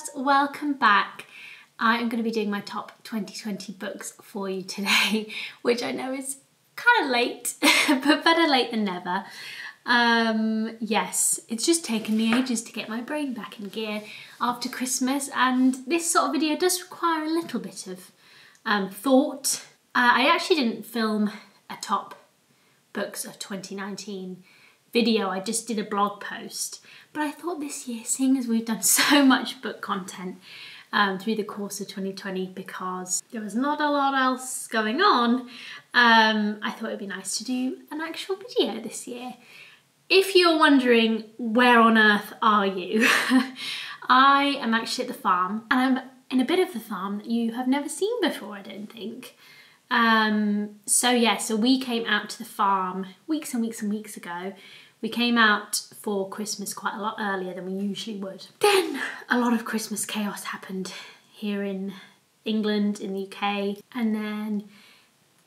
loves, welcome back. I am going to be doing my top 2020 books for you today, which I know is kind of late, but better late than never. Yes, it's just taken me ages to get my brain back in gear after Christmas, and this sort of video does require a little bit of thought. I actually didn't film a top books of 2019 video, I just did a blog post, but I thought this year, seeing as we've done so much book content through the course of 2020 because there was not a lot else going on, I thought it'd be nice to do an actual video this year. If you're wondering where on earth are you, I am actually at the farm, and I'm in a bit of the farm that you have never seen before, I don't think. So we came out to the farm weeks and weeks and weeks ago. We came out for Christmas quite a lot earlier than we usually would. Then a lot of Christmas chaos happened here in England, in the UK, and then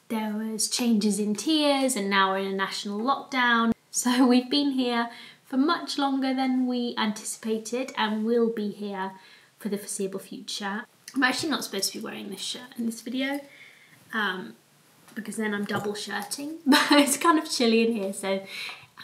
there was changes in tiers, and now we're in a national lockdown. So we've been here for much longer than we anticipated, and will be here for the foreseeable future. I'm actually not supposed to be wearing this shirt in this video, because then I'm double shirting, but it's kind of chilly in here, so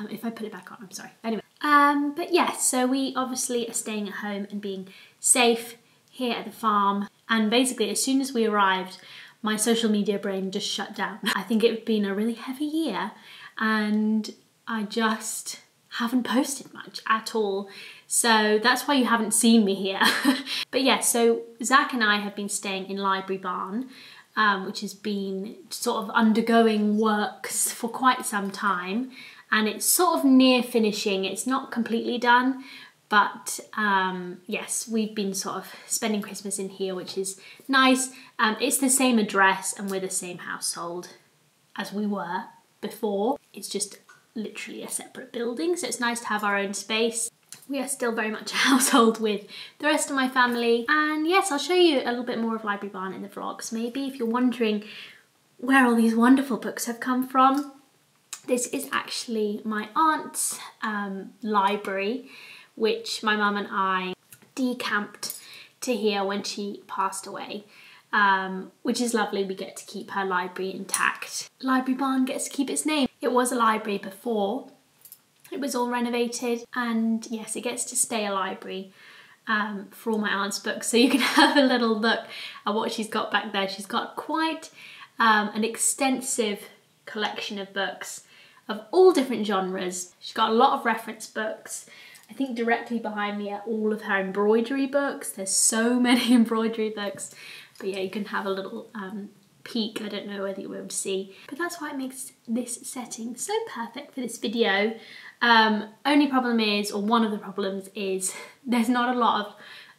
if I put it back on, I'm sorry. Anyway, but yeah, so we obviously are staying at home and being safe here at the farm, and basically as soon as we arrived, my social media brain just shut down. I think it's been a really heavy year, and I just haven't posted much at all, so that's why you haven't seen me here. But yeah, so Zach and I have been staying in Library Barn, which has been sort of undergoing works for quite some time, and it's sort of near finishing. It's not completely done, but yes, we've been sort of spending Christmas in here, which is nice. It's the same address and we're the same household as we were before. It's just literally a separate building, so it's nice to have our own space. We are still very much a household with the rest of my family. And yes, I'll show you a little bit more of Library Barn in the vlogs, maybe, if you're wondering where all these wonderful books have come from. This is actually my aunt's library, which my mum and I decamped to here when she passed away, which is lovely. We get to keep her library intact. Library Barn gets to keep its name. It was a library before. It was all renovated, and yes, it gets to stay a library for all my aunt's books, so you can have a little look at what she's got back there. She's got quite an extensive collection of books of all different genres. She's got a lot of reference books. I think directly behind me are all of her embroidery books. There's so many embroidery books, but yeah, you can have a little peek. I don't know whether you will be able to see, but that's why it makes this setting so perfect for this video. Only problem is, or one of the problems is, there's not a lot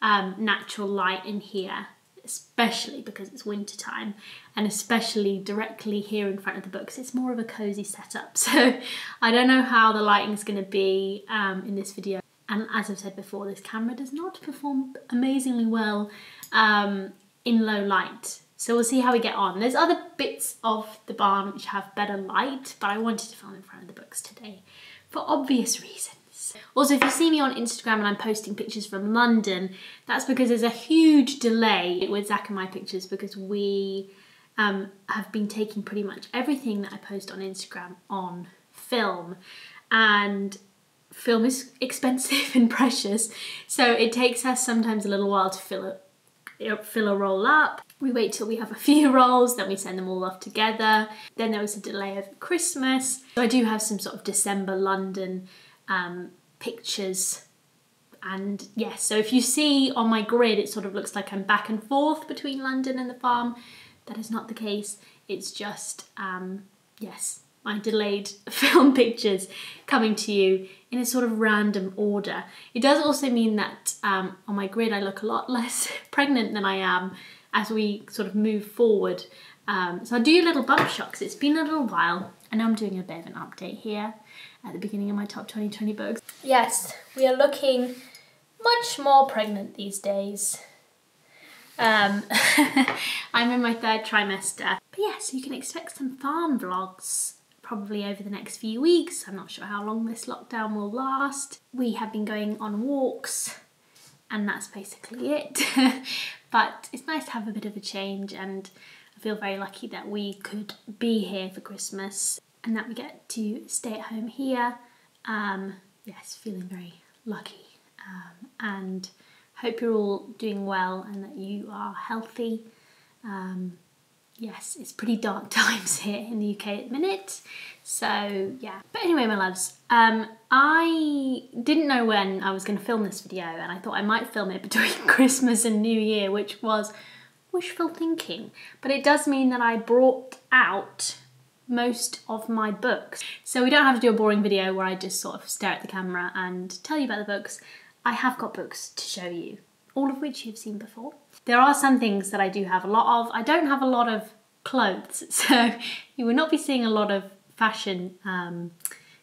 of natural light in here, especially because it's winter time, and especially directly here in front of the books. It's more of a cozy setup, so I don't know how the lighting is going to be in this video. And as I've said before, this camera does not perform amazingly well in low light. So we'll see how we get on. There's other bits of the barn which have better light, but I wanted to film in front of the books today for obvious reasons. Also, if you see me on Instagram and I'm posting pictures from London, that's because there's a huge delay with Zach and my pictures, because we have been taking pretty much everything that I post on Instagram on film, and film is expensive and precious, so it takes us sometimes a little while to fill a roll up. We wait till we have a few rolls, then we send them all off together. Then there was a delay over Christmas. So I do have some sort of December London pictures. And yes, yeah, so if you see on my grid, it sort of looks like I'm back and forth between London and the farm. That is not the case. It's just, yes, my delayed film pictures coming to you in a sort of random order. It does also mean that on my grid, I look a lot less pregnant than I am as we sort of move forward. So I'll do little bump shots. It's been a little while, and I'm doing a bit of an update here at the beginning of my top 2020 books. Yes, we are looking much more pregnant these days. I'm in my third trimester. But yeah, so you can expect some farm vlogs probably over the next few weeks. I'm not sure how long this lockdown will last. We have been going on walks and that's basically it. But it's nice to have a bit of a change, and I feel very lucky that we could be here for Christmas and that we get to stay at home here. Yes, feeling very lucky, and hope you're all doing well and that you are healthy. Yes, it's pretty dark times here in the UK at the minute, so yeah. But anyway, my loves, I didn't know when I was going to film this video, and I thought I might film it between Christmas and New Year, which was wishful thinking. But it does mean that I brought out most of my books. So we don't have to do a boring video where I just sort of stare at the camera and tell you about the books. I have got books to show you, all of which you've seen before. There are some things that I do have a lot of. I don't have a lot of clothes, so you will not be seeing a lot of fashion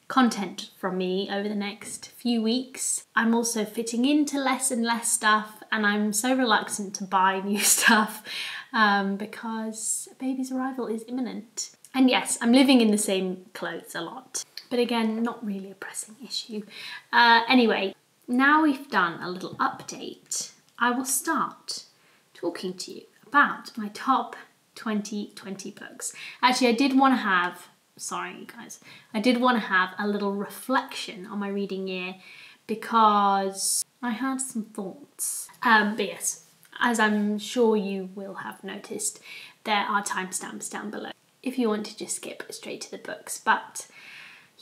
content from me over the next few weeks. I'm also fitting into less and less stuff, and I'm so reluctant to buy new stuff because a baby's arrival is imminent. And yes, I'm living in the same clothes a lot, but again, not really a pressing issue. Anyway, now we've done a little update, I will start talking to you about my top 2020 books. Actually, I did want to have a little reflection on my reading year because I had some thoughts. But yes, as I'm sure you will have noticed, there are timestamps down below if you want to just skip straight to the books. But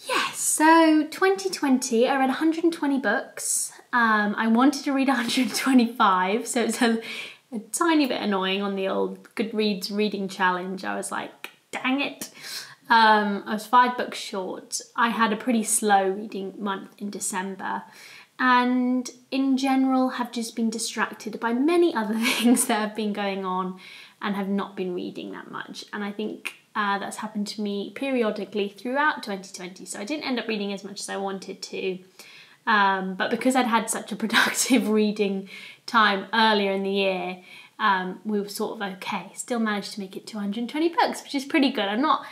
yes, so 2020, I read 120 books. I wanted to read 125, so it's a tiny bit annoying on the old Goodreads reading challenge. I was like, dang it. I was 5 books short. I had a pretty slow reading month in December, and in general have just been distracted by many other things that have been going on and have not been reading that much. And I think that's happened to me periodically throughout 2020, so I didn't end up reading as much as I wanted to. But because I'd had such a productive reading time earlier in the year, we were sort of okay. Still managed to make it 220 books, which is pretty good. I'm not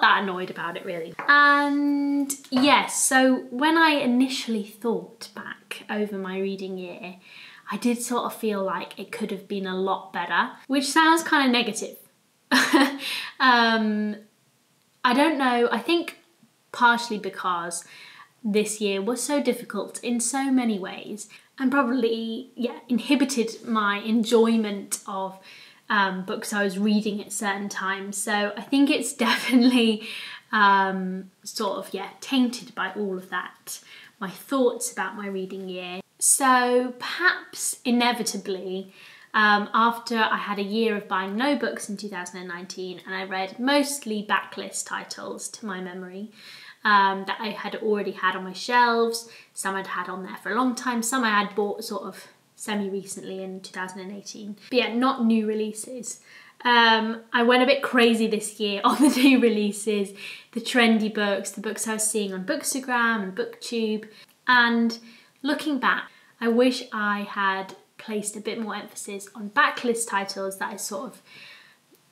that annoyed about it really. And yes, so when I initially thought back over my reading year, I did sort of feel like it could have been a lot better, which sounds kind of negative. I don't know, I think partially because this year was so difficult in so many ways, and probably, yeah, inhibited my enjoyment of books I was reading at certain times. So I think it's definitely sort of, yeah, tainted by all of that, my thoughts about my reading year. So perhaps inevitably, after I had a year of buying no books in 2019, and I read mostly backlist titles to my memory, that I had already had on my shelves, some I'd had on there for a long time, some I had bought sort of semi-recently in 2018. But yeah, not new releases. I went a bit crazy this year on the new releases, the trendy books, the books I was seeing on Bookstagram and Booktube. And looking back, I wish I had placed a bit more emphasis on backlist titles that I sort of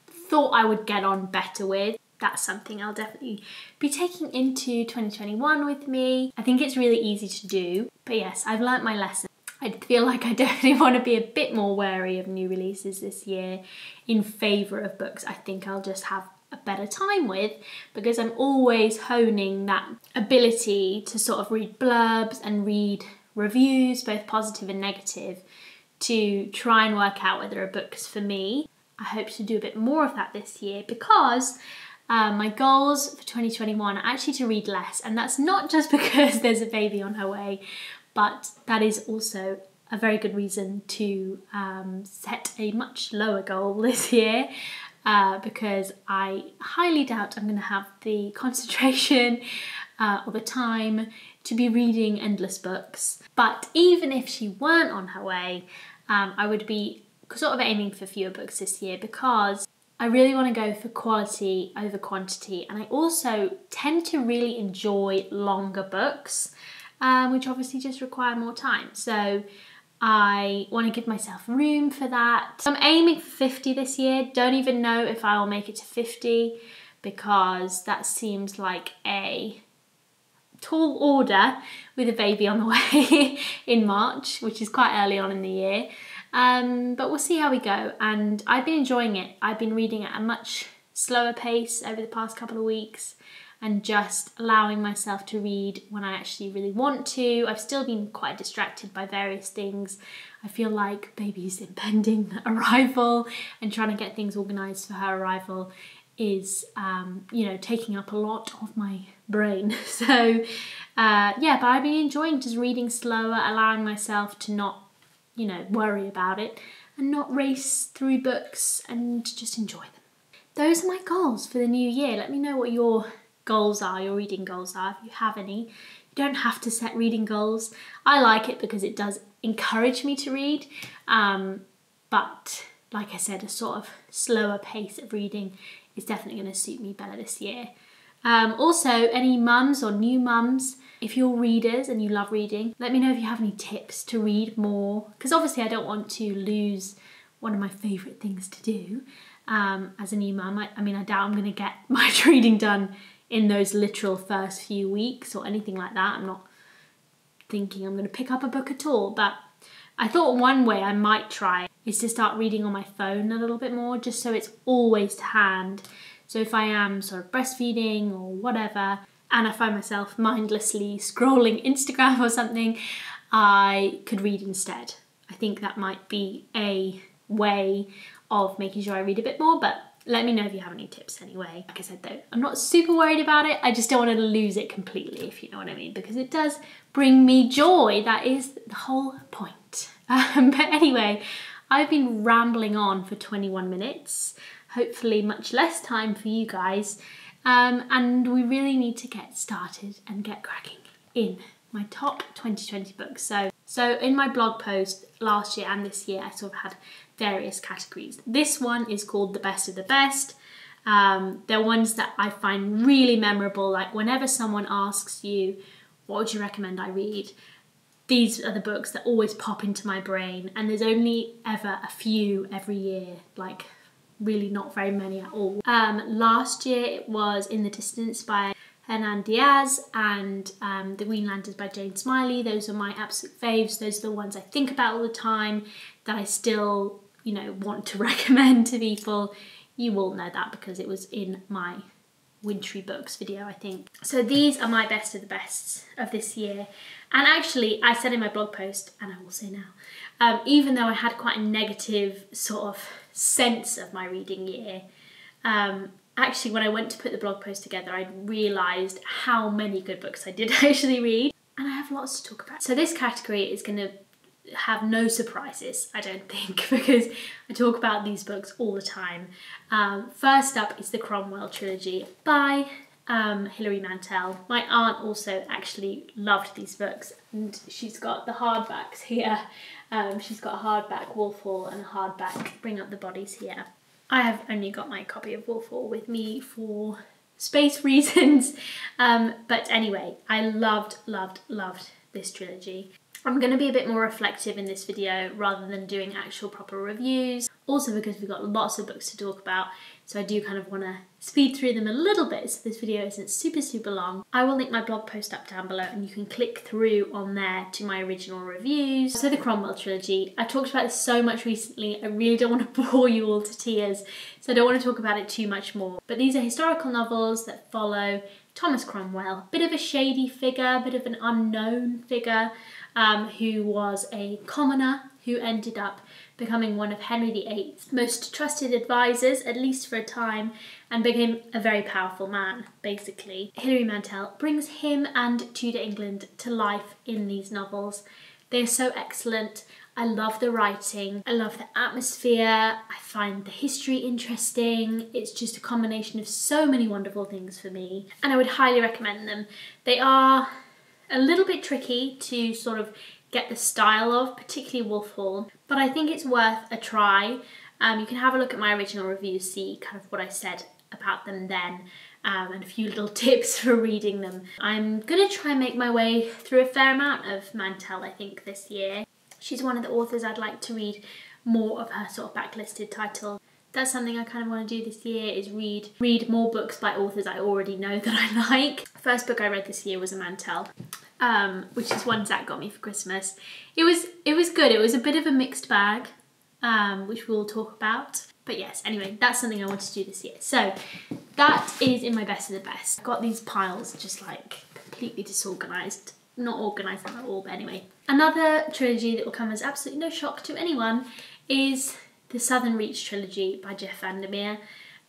thought I would get on better with. That's something I'll definitely be taking into 2021 with me. I think it's really easy to do, but yes, I've learnt my lesson. I feel like I definitely want to be a bit more wary of new releases this year in favour of books I think I'll just have a better time with, because I'm always honing that ability to sort of read blurbs and read reviews, both positive and negative, to try and work out whether a book's for me. I hope to do a bit more of that this year, because my goals for 2021 are actually to read less, and that's not just because there's a baby on her way, but that is also a very good reason to set a much lower goal this year, because I highly doubt I'm going to have the concentration or the time to be reading endless books. But even if she weren't on her way, I would be sort of aiming for fewer books this year, because I really want to go for quality over quantity, and I also tend to really enjoy longer books, which obviously just require more time. So I want to give myself room for that. I'm aiming for 50 this year. Don't even know if I will make it to 50, because that seems like a tall order with a baby on the way in March, which is quite early on in the year. But we'll see how we go, and I've been enjoying it. I've been reading at a much slower pace over the past couple of weeks and just allowing myself to read when I actually really want to. I've still been quite distracted by various things. I feel like baby's impending arrival and trying to get things organised for her arrival is, you know, taking up a lot of my brain. So, yeah, but I've been enjoying just reading slower, allowing myself to not, you know, worry about it and not race through books and just enjoy them. Those are my goals for the new year. Let me know what your goals are, your reading goals are, if you have any. You don't have to set reading goals. I like it because it does encourage me to read, but like I said, a sort of slower pace of reading is definitely going to suit me better this year. Also, any mums or new mums, if you're readers and you love reading, let me know if you have any tips to read more, because obviously I don't want to lose one of my favourite things to do as a new mum. I mean, I doubt I'm going to get my reading done in those literal first few weeks or anything like that. I'm not thinking I'm going to pick up a book at all, but I thought one way I might try is to start reading on my phone a little bit more, just so it's always to hand. So if I am sort of breastfeeding or whatever, and I find myself mindlessly scrolling Instagram or something, I could read instead. I think that might be a way of making sure I read a bit more, but let me know if you have any tips anyway. Like I said though, I'm not super worried about it. I just don't want to lose it completely, if you know what I mean, because it does bring me joy. That is the whole point. But anyway, I've been rambling on for 21 minutes, hopefully much less time for you guys. And we really need to get started and get cracking in my top 2020 books. So in my blog post last year and this year, I sort of had various categories. This one is called The Best of the Best. They're ones that I find really memorable. Like whenever someone asks you, what would you recommend I read? These are the books that always pop into my brain. And there's only ever a few every year, like really not very many at all. Last year it was In the Distance by Hernan Diaz and The Greenlanders by Jane Smiley. Those are my absolute faves. Those are the ones I think about all the time that I still, you know, want to recommend to people. You will know that because it was in my wintry books video, I think. So these are my best of the bests of this year. And actually I said in my blog post, and I will say now, even though I had quite a negative sort of sense of my reading year, actually when I went to put the blog post together, I realised how many good books I did actually read, and I have lots to talk about. So this category is going to have no surprises, I don't think, because I talk about these books all the time. First up is The Cromwell Trilogy by Hilary Mantel. My aunt also actually loved these books, and she's got the hardbacks here. She's got a hardback Wolf Hall and a hardback Bring Up the Bodies here. I have only got my copy of Wolf Hall with me for space reasons. But anyway, I loved this trilogy. I'm going to be a bit more reflective in this video rather than doing actual proper reviews. Also because we've got lots of books to talk about, so I do kind of want to speed through them a little bit so this video isn't super long. I will link my blog post up down below and you can click through on there to my original reviews. So The Cromwell Trilogy, I've talked about this so much recently, I really don't want to bore you all to tears, so I don't want to talk about it too much more. But these are historical novels that follow Thomas Cromwell, a bit of a shady figure, a bit of an unknown figure, who was a commoner who ended up becoming one of Henry VIII's most trusted advisors, at least for a time, and became a very powerful man, basically. Hilary Mantel brings him and Tudor England to life in these novels. They're so excellent. I love the writing, I love the atmosphere, I find the history interesting. It's just a combination of so many wonderful things for me, and I would highly recommend them. They are a little bit tricky to sort of get the style of, particularly Wolf Hall, but I think it's worth a try. You can have a look at my original review, see kind of what I said about them then, and a few little tips for reading them. I'm gonna try and make my way through a fair amount of Mantel, I think, this year. She's one of the authors I'd like to read more of her sort of backlisted titles. that's something I kind of want to do this year, is read more books by authors I already know that I like. First book I read this year was a Mantel, which is one Zach got me for Christmas. It was good. It was a bit of a mixed bag, which we'll talk about. But yes, anyway, that's something I want to do this year. So that is in my best of the best. I've got these piles just like completely disorganised. Not organised at all, but anyway. Another trilogy that will come as absolutely no shock to anyone is The Southern Reach Trilogy by Jeff VanderMeer.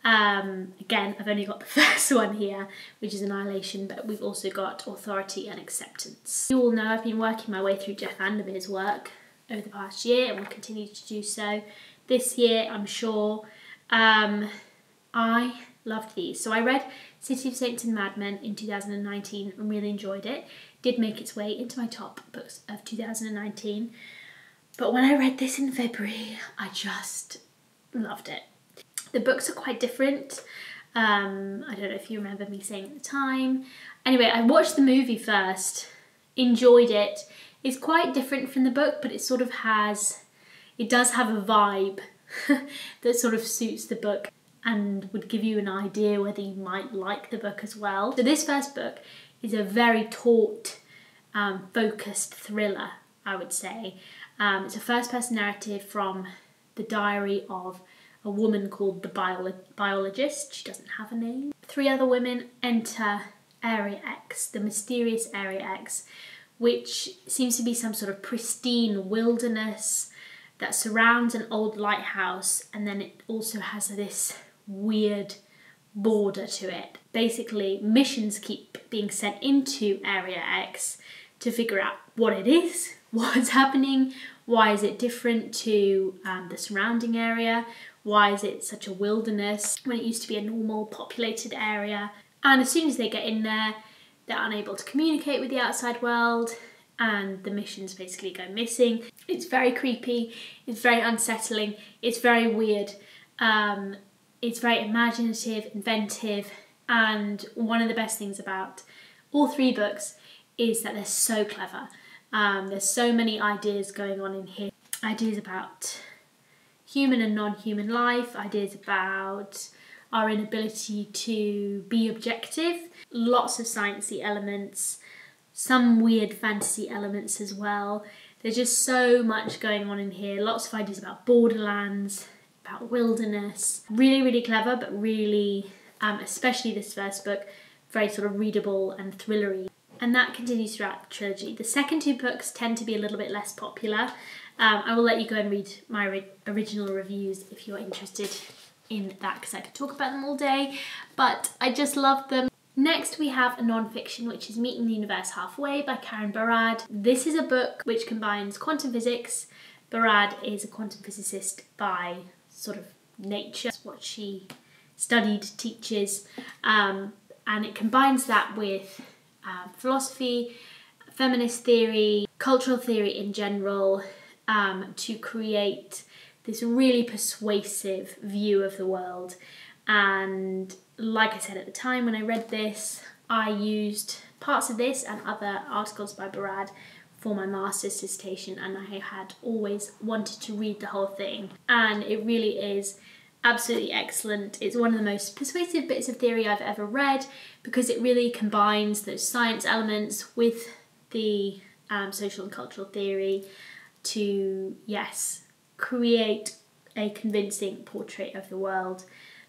Again, I've only got the first one here, which is Annihilation, but we've also got Authority and Acceptance. You all know I've been working my way through Jeff VanderMeer's work over the past year and will continue to do so this year, I'm sure. I loved these. So I read City of Saints and Madmen in 2019 and really enjoyed it. Did make its way into my top books of 2019. But when I read this in February, I just loved it. The books are quite different. I don't know if you remember me saying at the time. Anyway, I watched the movie first, enjoyed it. It's quite different from the book, but it sort of has, it does have a vibe that sort of suits the book and would give you an idea whether you might like the book as well. So this first book is a very taut, focused thriller, I would say. It's a first-person narrative from the diary of a woman called the biologist. She doesn't have a name. Three other women enter Area X, the mysterious Area X, which seems to be some sort of pristine wilderness that surrounds an old lighthouse, and then it also has this weird border to it. Basically, missions keep being sent into Area X to figure out what it is, what's happening, why is it different to the surrounding area, why is it such a wilderness when it used to be a normal populated area. And as soon as they get in there, they're unable to communicate with the outside world and the missions basically go missing. It's very creepy, it's very unsettling, it's very weird, it's very imaginative, inventive, and one of the best things about all three books is that they're so clever. There's so many ideas going on in here. Ideas about human and non-human life, ideas about our inability to be objective, lots of sciencey elements, some weird fantasy elements as well. There's just so much going on in here, lots of ideas about borderlands, about wilderness. Really, really clever, but really, especially this first book, very sort of readable and thrillery. And that continues throughout the trilogy. The second two books tend to be a little bit less popular. I will let you go and read my original reviews if you're interested in that, because I could talk about them all day, but I just love them. Next we have a non-fiction, which is Meeting the Universe Halfway by Karen Barad. This is a book which combines quantum physics. Barad is a quantum physicist by sort of nature. That's what she studied, teaches, and it combines that with philosophy, feminist theory, cultural theory in general, to create this really persuasive view of the world. And like I said at the time when I read this, I used parts of this and other articles by Barad for my master's dissertation, and I had always wanted to read the whole thing, and it really is absolutely excellent. It's one of the most persuasive bits of theory I've ever read, because it really combines those science elements with the social and cultural theory to, yes, create a convincing portrait of the world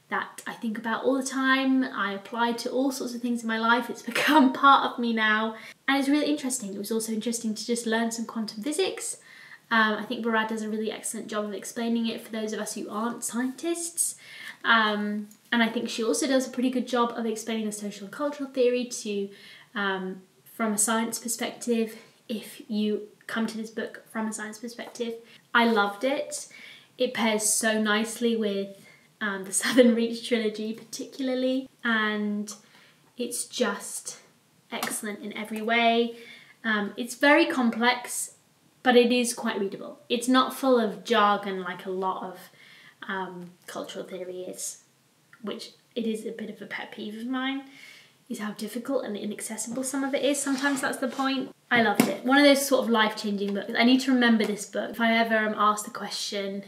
that I think about all the time. I apply to all sorts of things in my life. It's become part of me now. And it's really interesting. It was also interesting to just learn some quantum physics. I think Barad does a really excellent job of explaining it for those of us who aren't scientists. And I think she also does a pretty good job of explaining the social and cultural theory to, from a science perspective, if you come to this book from a science perspective. I loved it. It pairs so nicely with the Southern Reach trilogy particularly, and it's just excellent in every way. It's very complex, but it is quite readable. It's not full of jargon like a lot of cultural theory is, which it is a bit of a pet peeve of mine, is how difficult and inaccessible some of it is. Sometimes that's the point. I loved it. One of those sort of life-changing books. I need to remember this book. If I ever am asked the question,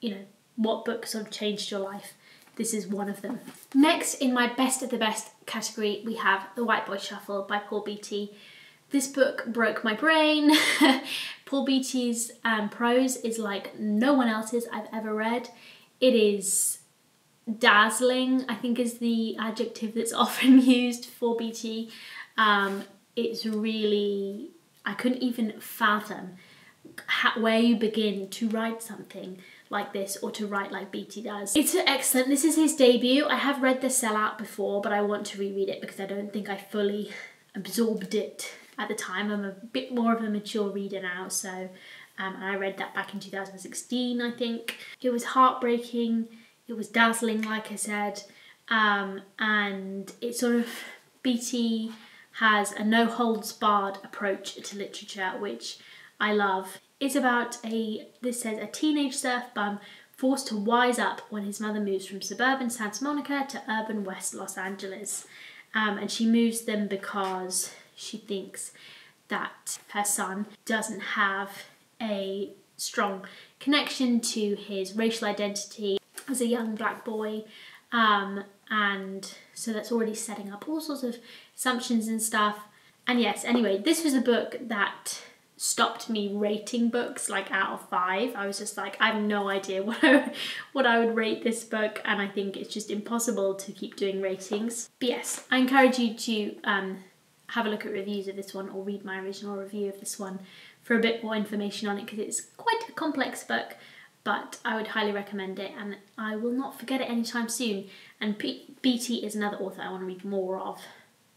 you know, what books have changed your life. This is one of them. Next, in my best of the best category, we have The White Boy Shuffle by Paul Beatty. This book broke my brain. Paul Beatty's prose is like no one else's I've ever read. It is dazzling, I think, is the adjective that's often used for Beatty. It's really, I couldn't even fathom where you begin to write something like this, or to write like Beatty does. It's excellent. This is his debut. I have read The Sellout before, but I want to reread it because I don't think I fully absorbed it at the time. I'm a bit more of a mature reader now, so I read that back in 2016, I think. It was heartbreaking, it was dazzling, like I said, and it sort of, Beatty has a no-holds-barred approach to literature, which I love. It's about a teenage surf bum forced to wise up when his mother moves from suburban Santa Monica to urban West Los Angeles. And she moves them because she thinks that her son doesn't have a strong connection to his racial identity as a young black boy. And so that's already setting up all sorts of assumptions and stuff. And yes, anyway, this was a book that stopped me rating books like out of 5. I was just like, I have no idea what I would rate this book, and I think it's just impossible to keep doing ratings. But yes, I encourage you to have a look at reviews of this one, or read my original review of this one for a bit more information on it, because it's quite a complex book, but I would highly recommend it, and I will not forget it anytime soon. And Beatty is another author I want to read more of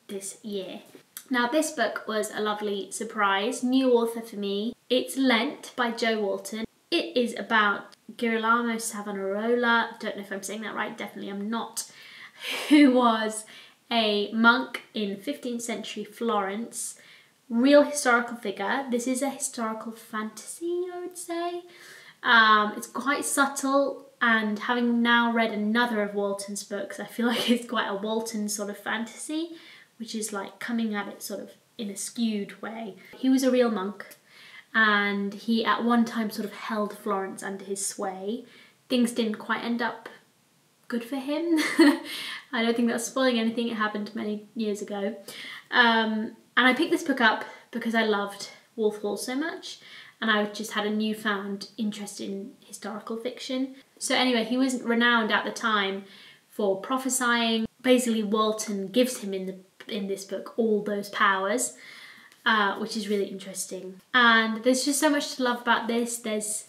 this year. Now, this book was a lovely surprise, new author for me. It's Lent by Jo Walton. It is about Girolamo Savonarola, don't know if I'm saying that right, definitely I'm not, who was a monk in 15th century Florence. Real historical figure. This is a historical fantasy, I would say. It's quite subtle, and having now read another of Walton's books, I feel like it's quite a Walton sort of fantasy, which is like coming at it sort of in a skewed way. He was a real monk, and he at one time sort of held Florence under his sway. Things didn't quite end up good for him. I don't think that's spoiling anything, it happened many years ago. And I picked this book up because I loved Wolf Hall so much, and I just had a newfound interest in historical fiction. So anyway, he was renowned at the time for prophesying. Basically, Walton gives him in this book all those powers, which is really interesting. And there's just so much to love about this. There's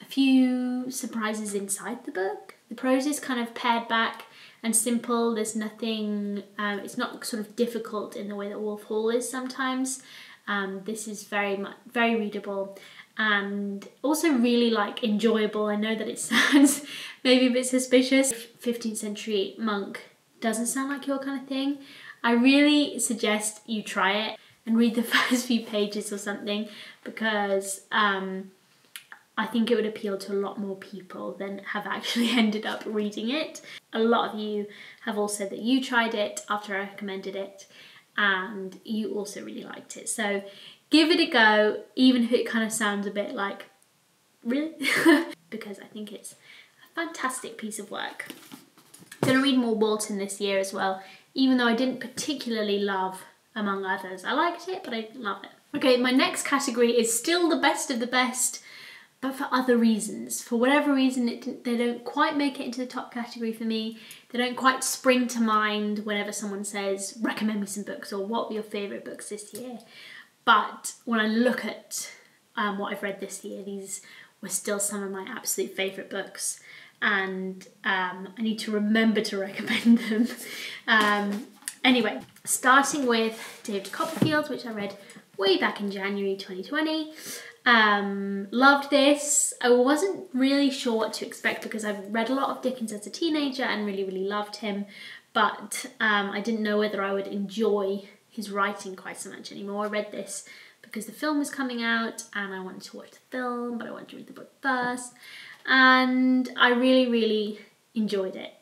a few surprises inside the book. The prose is kind of pared back and simple. There's nothing, it's not sort of difficult in the way that Wolf Hall is sometimes. This is very readable, and also really like enjoyable. I know that it sounds maybe a bit suspicious. 15th century monk doesn't sound like your kind of thing. I really suggest you try it and read the first few pages or something, because I think it would appeal to a lot more people than have actually ended up reading it. A lot of you have all said that you tried it after I recommended it, and you also really liked it. So give it a go, even if it kind of sounds a bit like, really? Because I think it's a fantastic piece of work. I'm gonna read more Walton this year as well, even though I didn't particularly love Among Others. I liked it, but I didn't love it. Okay, my next category is still the best of the best, but for other reasons. For whatever reason, they don't quite make it into the top category for me. They don't quite spring to mind whenever someone says, recommend me some books, or what were your favourite books this year? But when I look at what I've read this year, these were still some of my absolute favourite books. And I need to remember to recommend them. Anyway, starting with David Copperfield, which I read way back in January 2020. Loved this. I wasn't really sure what to expect because I've read a lot of Dickens as a teenager and really loved him, but I didn't know whether I would enjoy his writing quite so much anymore. I read this because the film was coming out and I wanted to watch the film, but I wanted to read the book first. And I really enjoyed it.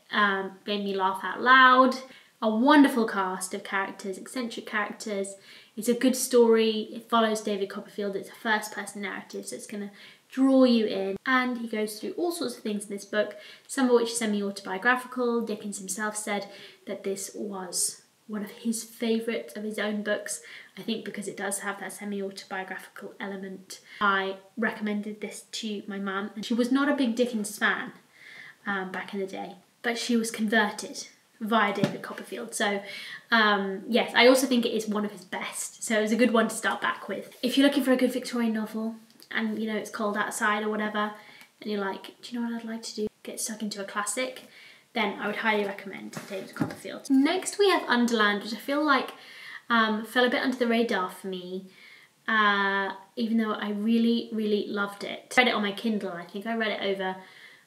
Made me laugh out loud. A wonderful cast of characters, eccentric characters. It's a good story. It follows David Copperfield. It's a first person narrative, so it's gonna draw you in, and he goes through all sorts of things in this book, some of which are semi-autobiographical. Dickens himself said that this was one of his favourites of his own books, I think because it does have that semi-autobiographical element. I recommended this to my mum, and she was not a big Dickens fan back in the day, but she was converted via David Copperfield. So yes, I also think it is one of his best, so it was a good one to start back with. If you're looking for a good Victorian novel and you know it's cold outside or whatever and you're like, do you know what I'd like to do? Get stuck into a classic, then I would highly recommend David Copperfield. Next we have Underland, which I feel like fell a bit under the radar for me, even though I really, really loved it. I read it on my Kindle, I think I read it over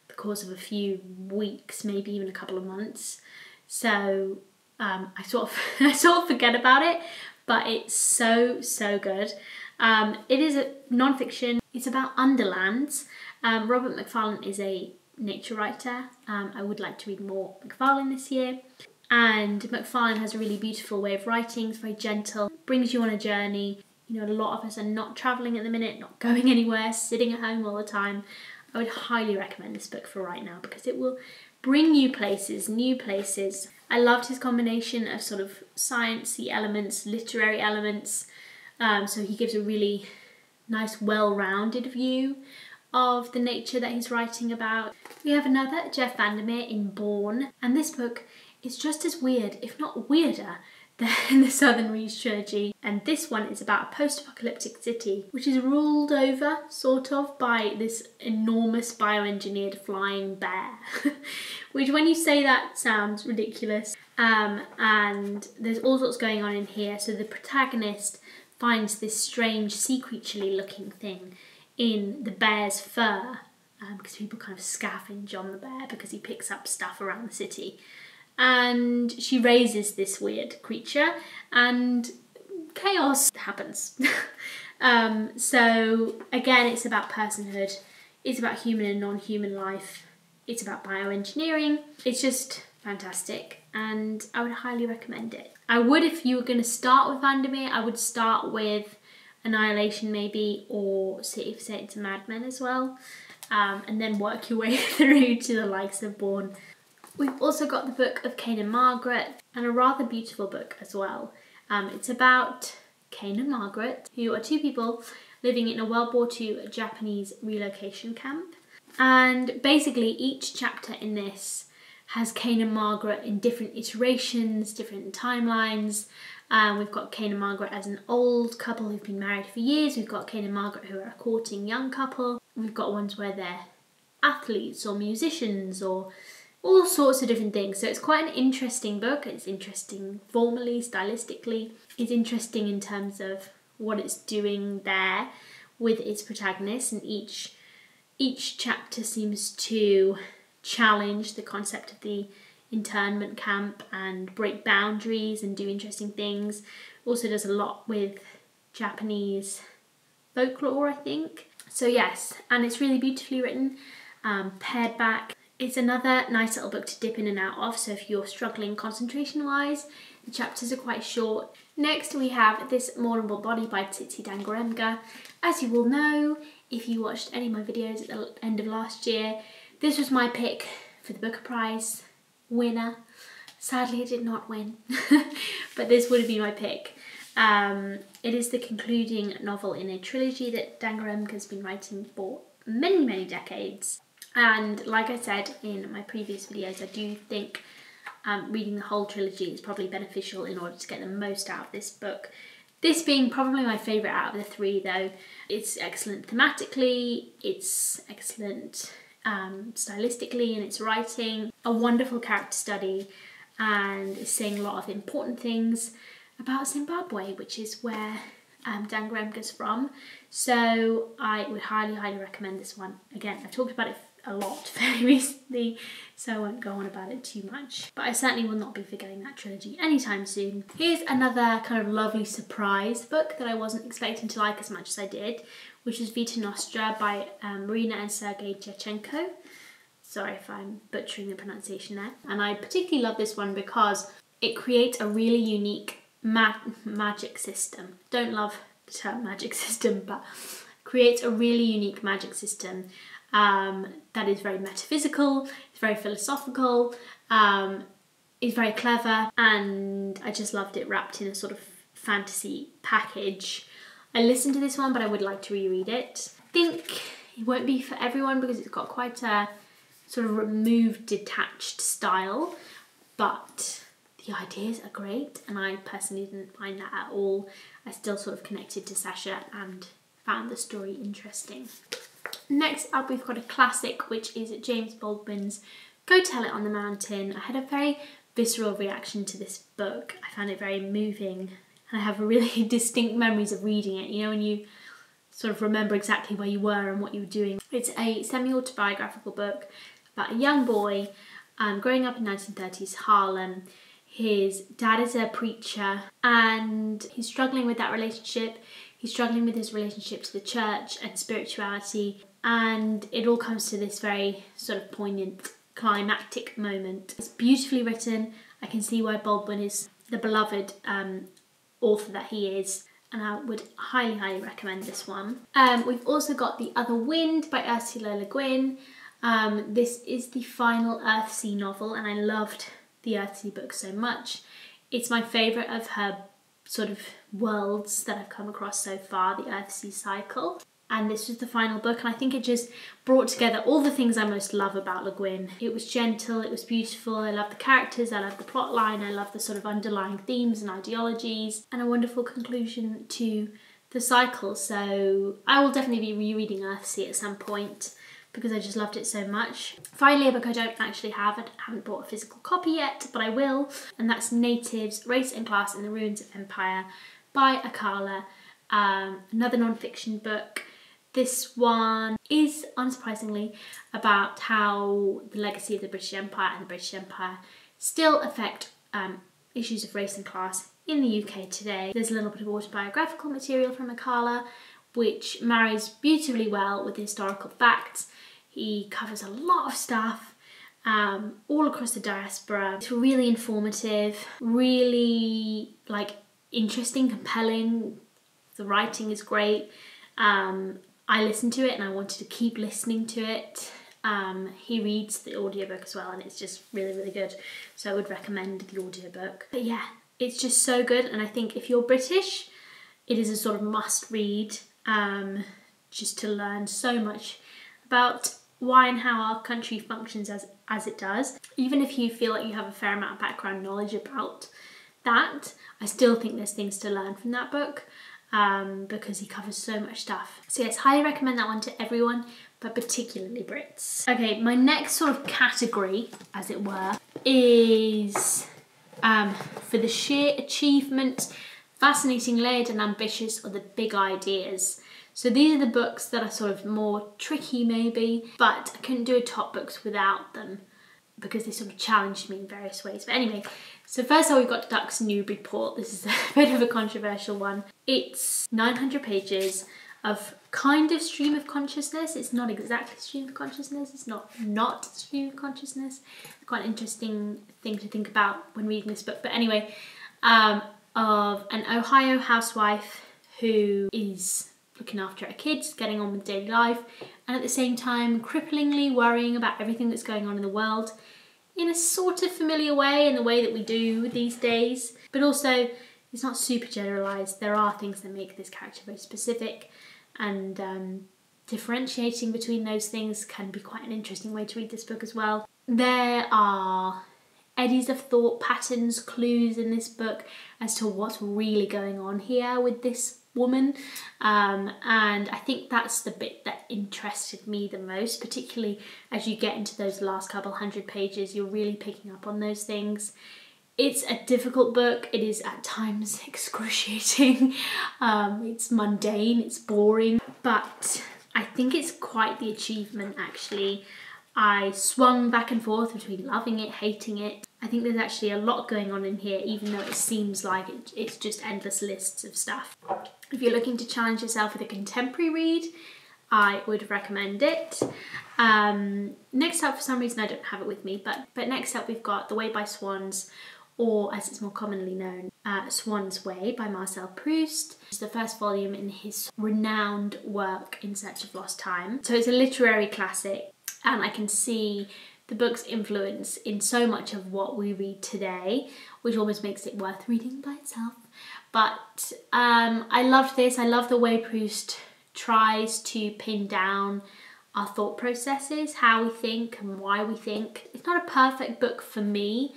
the course of a few weeks, maybe even a couple of months. So I sort of forget about it, but it's so good. It is a non-fiction. It's about Underlands. Robert Macfarlane is a nature writer. I would like to read more Macfarlane this year. And Macfarlane has a really beautiful way of writing. It's very gentle, brings you on a journey. You know, a lot of us are not travelling at the minute, not going anywhere, sitting at home all the time. I would highly recommend this book for right now because it will bring you places, new places. I loved his combination of sort of science-y elements, literary elements. So he gives a really nice, well-rounded view of the nature that he's writing about. We have another, Jeff VanderMeer in Borne, and this book is just as weird, if not weirder, than the Southern Reach Trilogy. And this one is about a post-apocalyptic city, which is ruled over, sort of, by this enormous bioengineered flying bear. Which, when you say that, sounds ridiculous. And there's all sorts going on in here. So the protagonist finds this strange sea creaturely looking thing in the bear's fur, because people kind of scavenge on the bear because he picks up stuff around the city. And she raises this weird creature and chaos happens. So again, it's about personhood, it's about human and non-human life, it's about bioengineering. It's just fantastic and I would highly recommend it. I would, if you were going to start with VanderMeer, I would start with Annihilation maybe, or City of Saints and Madmen as well, and then work your way through to the likes of Borne. We've also got the book of Cain and Margaret, and a rather beautiful book as well. It's about Cain and Margaret, who are two people living in a World War II Japanese relocation camp. And basically each chapter in this has Cain and Margaret in different iterations, different timelines. We've got Cain and Margaret as an old couple who've been married for years. We've got Cain and Margaret who are a courting young couple. We've got ones where they're athletes or musicians or all sorts of different things. So it's quite an interesting book. It's interesting formally, stylistically. It's interesting in terms of what it's doing there with its protagonist, and each chapter seems to challenge the concept of the internment camp and break boundaries and do interesting things. Also does a lot with Japanese folklore, I think. So yes, and it's really beautifully written, pared back. It's another nice little book to dip in and out of, so if you're struggling concentration-wise, the chapters are quite short. Next we have This Mournable Body by Tsitsi Dangarembga. As you will know, if you watched any of my videos at the end of last year, this was my pick for the Booker Prize winner. Sadly it did not win, but this would have been my pick. It is the concluding novel in a trilogy that Dangarembga has been writing for many, many decades. And like I said in my previous videos, I do think reading the whole trilogy is probably beneficial in order to get the most out of this book. This being probably my favourite out of the three though. It's excellent thematically, it's excellent stylistically in its writing, a wonderful character study, and it's saying a lot of important things about Zimbabwe, which is where Dangarembga's from. So I would highly, highly recommend this one. Again, I've talked about it a lot very recently, so I won't go on about it too much. But I certainly will not be forgetting that trilogy anytime soon. Here's another kind of lovely surprise book that I wasn't expecting to like as much as I did, which is Vita Nostra by Marina and Sergei Chechenko. Sorry if I'm butchering the pronunciation there. And I particularly love this one because it creates a really unique magic system. Don't love the term magic system, but creates a really unique magic system that is very metaphysical, it's very philosophical, it's very clever, and I just loved it wrapped in a sort of fantasy package. I listened to this one, but I would like to reread it. I think it won't be for everyone because it's got quite a sort of removed, detached style, but the ideas are great, and I personally didn't find that at all. I still sort of connected to Sasha and found the story interesting. Next up, we've got a classic, which is James Baldwin's Go Tell It on the Mountain. I had a very visceral reaction to this book. I found it very moving, and I have really distinct memories of reading it, you know, when you sort of remember exactly where you were and what you were doing. It's a semi-autobiographical book about a young boy growing up in 1930s Harlem. His dad is a preacher and he's struggling with that relationship. He's struggling with his relationship to the church and spirituality, and it all comes to this very sort of poignant climactic moment. It's beautifully written. I can see why Baldwin is the beloved author that he is, and I would highly, highly recommend this one. We've also got The Other Wind by Ursula Le Guin. This is the final Earthsea novel, and I loved the Earthsea book so much. It's my favourite of her sort of worlds that I've come across so far, the Earthsea cycle. And this was the final book, and I think it just brought together all the things I most love about Le Guin. It was gentle, it was beautiful, I love the characters, I love the plot line, I love the sort of underlying themes and ideologies, and a wonderful conclusion to the cycle. So I will definitely be rereading Earthsea at some point because I just loved it so much. Finally, a book I don't actually have, I haven't bought a physical copy yet, but I will, and that's Natives, Race and Class in the Ruins of Empire by Akala, another non-fiction book. This one is, unsurprisingly, about how the legacy of the British Empire and the British Empire still affect issues of race and class in the UK today. There's a little bit of autobiographical material from Akala, which marries beautifully well with historical facts. He covers a lot of stuff all across the diaspora. It's really informative, really like interesting, compelling. The writing is great. I listened to it and I wanted to keep listening to it. He reads the audiobook as well, and it's just really, really good. So I would recommend the audiobook. But yeah, it's just so good, and I think if you're British, it is a sort of must read, just to learn so much about why and how our country functions as it does. Even if you feel like you have a fair amount of background knowledge about that, I still think there's things to learn from that book. Because he covers so much stuff. So yes, highly recommend that one to everyone, but particularly Brits. Okay, my next sort of category, as it were, is for the sheer achievement, fascinating, layered and ambitious, or the big ideas. So these are the books that are sort of more tricky maybe, but I couldn't do a top books without them because they sort of challenged me in various ways. But anyway, so first of all, we've got Ducks Newburyport. This is a bit of a controversial one. It's 900 pages of kind of stream of consciousness. It's not exactly stream of consciousness. It's not stream of consciousness. Quite an interesting thing to think about when reading this book. But anyway, of an Ohio housewife who is looking after her kids, getting on with daily life, and at the same time cripplingly worrying about everything that's going on in the world in a sort of familiar way, in the way that we do these days. But also, it's not super generalised. There are things that make this character very specific, and differentiating between those things can be quite an interesting way to read this book as well. There are eddies of thought, patterns, clues in this book as to what's really going on here with this woman, and I think that's the bit that interested me the most, particularly as you get into those last couple hundred pages. You're really picking up on those things. It's a difficult book. It is at times excruciating. It's mundane, it's boring, but I think it's quite the achievement actually. I swung back and forth between loving it, hating it. I think there's actually a lot going on in here, even though it seems like it's just endless lists of stuff. If you're looking to challenge yourself with a contemporary read, I would recommend it. Next up, for some reason I don't have it with me, but next up we've got The Way by Swans, or as it's more commonly known, Swan's Way by Marcel Proust. It's the first volume in his renowned work In Search of Lost Time. So it's a literary classic, and I can see the book's influence in so much of what we read today, which almost makes it worth reading by itself. But I loved this. I love the way Proust tries to pin down our thought processes, how we think and why we think. It's not a perfect book for me,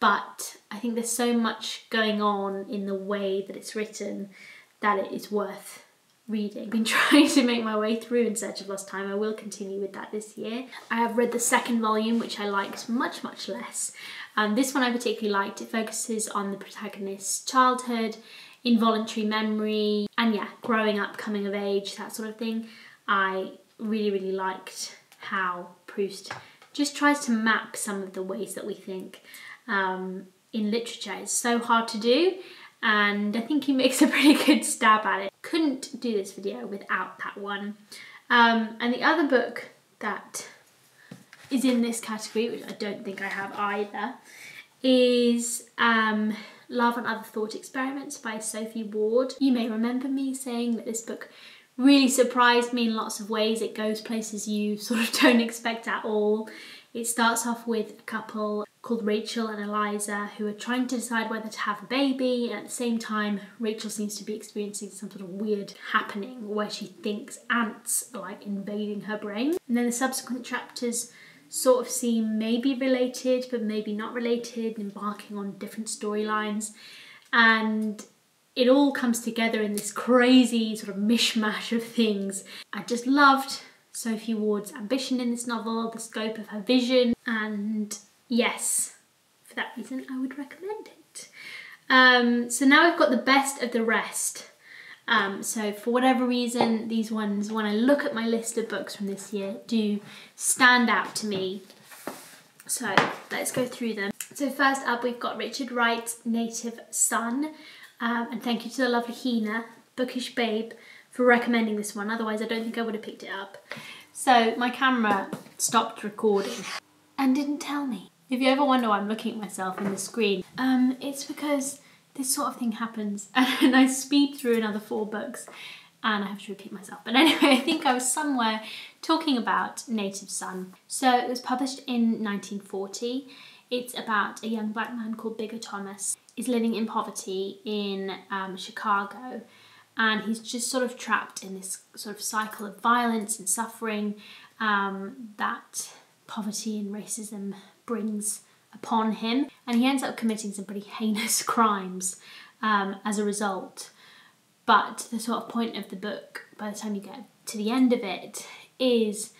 but I think there's so much going on in the way that it's written that it is worth reading. I've been trying to make my way through In Search of Lost Time. I will continue with that this year. I have read the second volume, which I liked much, much less. This one I particularly liked. It focuses on the protagonist's childhood, involuntary memory, and yeah, growing up, coming of age, that sort of thing. I really, really liked how Proust just tries to map some of the ways that we think in literature. It's so hard to do, and I think he makes a pretty good stab at it. Couldn't do this video without that one. And the other book that is in this category, which I don't think I have either, is Love and Other Thought Experiments by Sophie Ward. You may remember me saying that this book really surprised me in lots of ways. It goes places you sort of don't expect at all. It starts off with a couple called Rachel and Eliza who are trying to decide whether to have a baby, and at the same time Rachel seems to be experiencing some sort of weird happening where she thinks ants are like invading her brain. And then the subsequent chapters sort of seem maybe related but maybe not related, embarking on different storylines, and it all comes together in this crazy sort of mishmash of things. I just loved Sophie Ward's ambition in this novel, the scope of her vision, and yes, for that reason I would recommend it. So now I've got the best of the rest. So for whatever reason, these ones, when I look at my list of books from this year, do stand out to me. So let's go through them. So first up we've got Richard Wright's Native Son. And thank you to the lovely Hina, Bookish Babe, for recommending this one. Otherwise, I don't think I would have picked it up. So my camera stopped recording and didn't tell me. If you ever wonder why I'm looking at myself in the screen, it's because this sort of thing happens and I speed through another 4 books and I have to repeat myself. But anyway, I think I was somewhere talking about Native Son. So it was published in 1940. It's about a young black man called Bigger Thomas. He's living in poverty in Chicago, and he's just sort of trapped in this sort of cycle of violence and suffering that poverty and racism brings upon him, and he ends up committing some pretty heinous crimes as a result. But the sort of point of the book, by the time you get to the end of it, is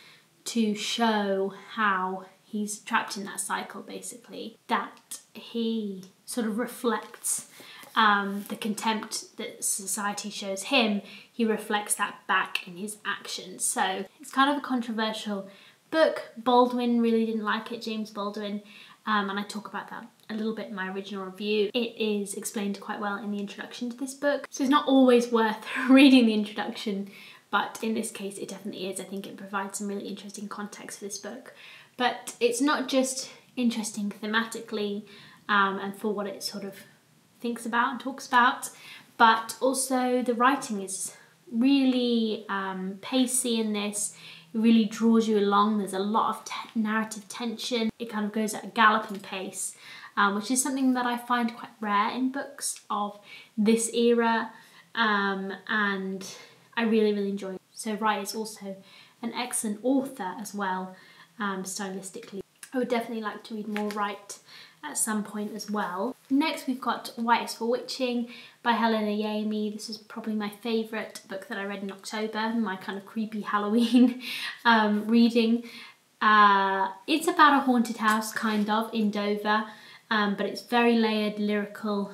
to show how he's trapped in that cycle, basically, that he sort of reflects the contempt that society shows him. He reflects that back in his actions. So it's kind of a controversial book. Baldwin really didn't like it, James Baldwin, and I talk about that a little bit in my original review. It is explained quite well in the introduction to this book, so it's not always worth reading the introduction, but in this case it definitely is. I think it provides some really interesting context for this book. But it's not just interesting thematically and for what it sort of thinks about and talks about, but also the writing is really pacey in this. It really draws you along. There's a lot of narrative tension. It kind of goes at a galloping pace, which is something that I find quite rare in books of this era, and I really, really enjoy it. So Wright is also an excellent author as well. Stylistically, I would definitely like to read more Wright at some point as well. Next we've got White is for Witching by Helena Yamey. This is probably my favourite book that I read in October, my kind of creepy Halloween reading. It's about a haunted house, kind of, in Dover, but it's very layered, lyrical,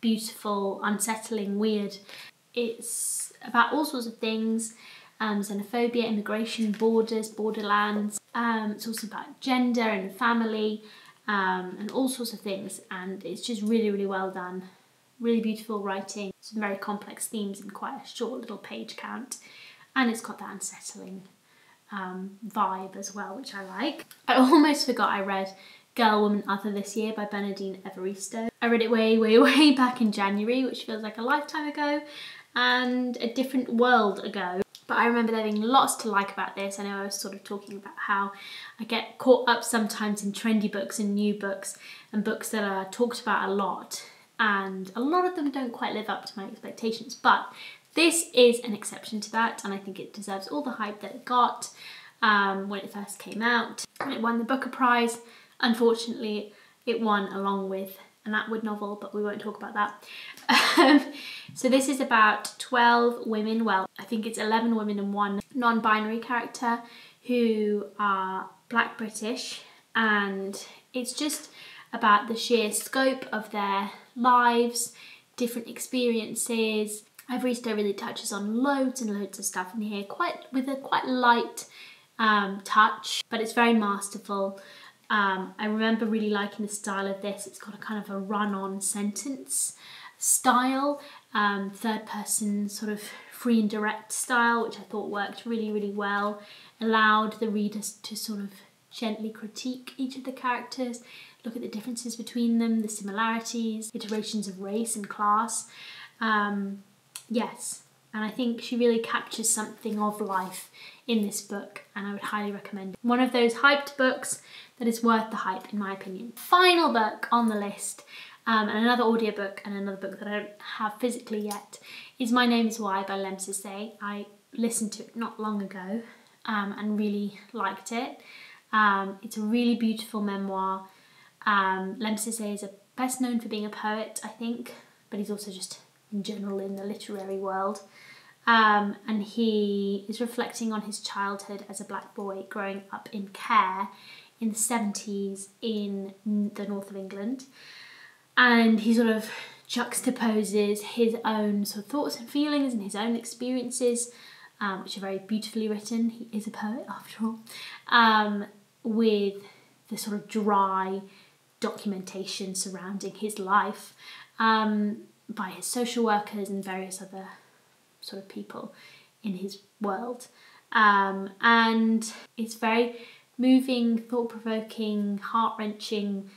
beautiful, unsettling, weird. It's about all sorts of things, xenophobia, immigration, borders, borderlands. It's also about gender and family and all sorts of things, and it's just really, really well done. Really beautiful writing, some very complex themes in quite a short little page count, and it's got that unsettling vibe as well, which I like. I almost forgot I read Girl, Woman, Other this year by Bernardine Evaristo. I read it way back in January, which feels like a lifetime ago and a different world ago. But I remember there being lots to like about this. I know I was sort of talking about how I get caught up sometimes in trendy books and new books and books that are talked about a lot, and a lot of them don't quite live up to my expectations, but this is an exception to that, and I think it deserves all the hype that it got when it first came out. And it won the Booker Prize. Unfortunately, it won along with an Atwood novel, but we won't talk about that. So this is about 12 women, well, I think it's 11 women and one non-binary character who are Black British, and it's just about the sheer scope of their lives, different experiences. Evaristo really touches on loads and loads of stuff in here, with a quite light touch, but it's very masterful. I remember really liking the style of this. It's got a kind of a run-on sentence style, third-person sort of free and direct style, which I thought worked really well. Allowed the readers to sort of gently critique each of the characters, look at the differences between them, the similarities, iterations of race and class. Yes, and I think she really captures something of life in this book, and I would highly recommend it. One of those hyped books that is worth the hype, in my opinion. Final book on the list, and another audiobook and another book that I don't have physically yet, is My Name Is Why by Lem Cissé. I listened to it not long ago and really liked it. It's a really beautiful memoir. Lem Cissé is best known for being a poet, I think, but he's also just in general in the literary world, and he is reflecting on his childhood as a Black boy growing up in Care in the 70s in the north of England, and he sort of juxtaposes his own sort of thoughts and feelings and his own experiences, which are very beautifully written, he is a poet after all, with the sort of dry documentation surrounding his life by his social workers and various other sort of people in his world. And it's very moving, thought-provoking, heart-wrenching,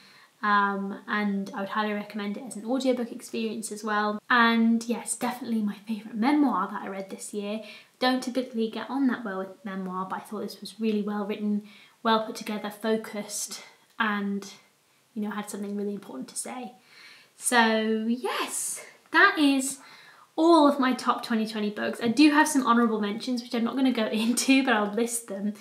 and I would highly recommend it as an audiobook experience as well. And yes, definitely my favourite memoir that I read this year. Don't typically get on that well with memoir, but I thought this was really well written, well put together, focused, and you know, had something really important to say. So yes, that is all of my top 2020 books. I do have some honourable mentions, which I'm not going to go into, but I'll list them.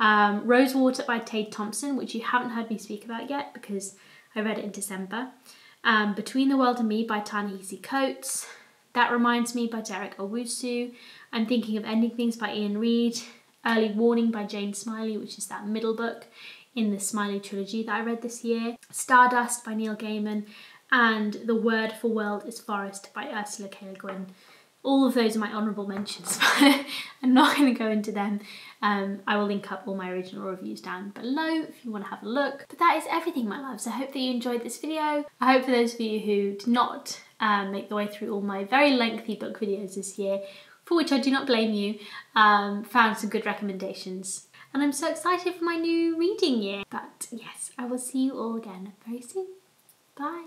Rosewater by Tade Thompson, which you haven't heard me speak about yet because I read it in December. Between the World and Me by Ta-Nehisi Coates. That Reminds Me by Derek Owusu. I'm Thinking of Ending Things by Ian Reid. Early Warning by Jane Smiley, which is that middle book in the Smiley trilogy that I read this year. Stardust by Neil Gaiman. And The Word for World is Forest by Ursula K. Le Guin. All of those are my honourable mentions, but I'm not going to go into them. I will link up all my original reviews down below if you want to have a look. But that is everything, my loves. I hope that you enjoyed this video. I hope for those of you who did not make the way through all my very lengthy book videos this year, for which I do not blame you, found some good recommendations. And I'm so excited for my new reading year. But yes, I will see you all again very soon. Bye.